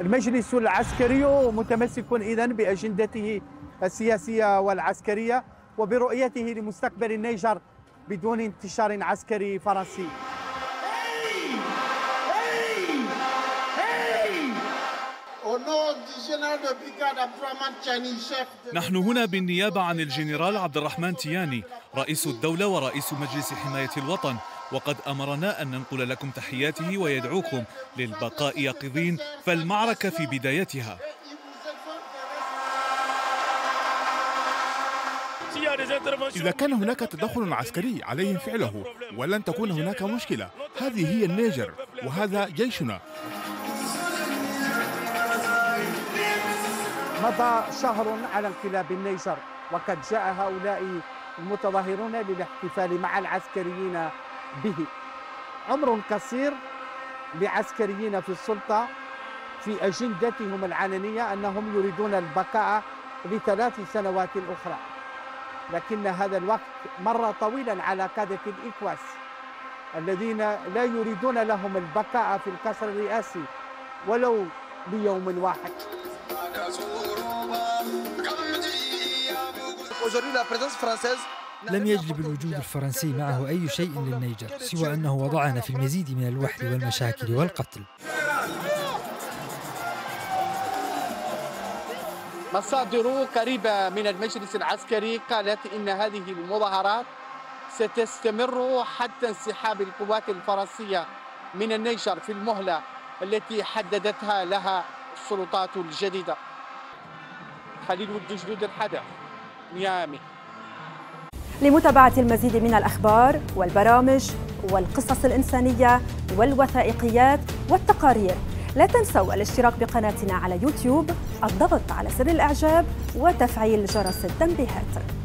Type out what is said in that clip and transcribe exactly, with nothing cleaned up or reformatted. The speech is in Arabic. المجلس العسكري متمسك إذن بأجندته السياسية والعسكرية وبرؤيته لمستقبل النيجر بدون انتشار عسكري فرنسي. نحن هنا بالنيابة عن الجنرال عبد الرحمن تياني رئيس الدولة ورئيس مجلس حماية الوطن، وقد أمرنا أن ننقل لكم تحياته ويدعوكم للبقاء يقظين فالمعركة في بدايتها. إذا كان هناك تدخل عسكري عليهم فعله ولن تكون هناك مشكلة. هذه هي النيجر وهذا جيشنا. مضى شهر على انقلاب النيجر وقد جاء هؤلاء المتظاهرون للاحتفال مع العسكريين به. عمر قصير لعسكريين في السلطة في أجندتهم العلنية أنهم يريدون البقاء لثلاث سنوات أخرى، لكن هذا الوقت مر طويلا على قادة الإكواس الذين لا يريدون لهم البقاء في القصر الرئاسي ولو ليوم واحد. لم يجلب الوجود الفرنسي معه أي شيء للنيجر سوى أنه وضعنا في المزيد من الوحل والمشاكل والقتل. مصادر قريبة من المجلس العسكري قالت إن هذه المظاهرات ستستمر حتى انسحاب القوات الفرنسية من النيجر في المهلة التي حددتها لها السلطات الجديدة. خليل ولد جدود، الحدث، نيامي. لمتابعة المزيد من الأخبار والبرامج والقصص الإنسانية والوثائقيات والتقارير لا تنسوا الاشتراك بقناتنا على يوتيوب، الضغط على زر الإعجاب وتفعيل جرس التنبيهات.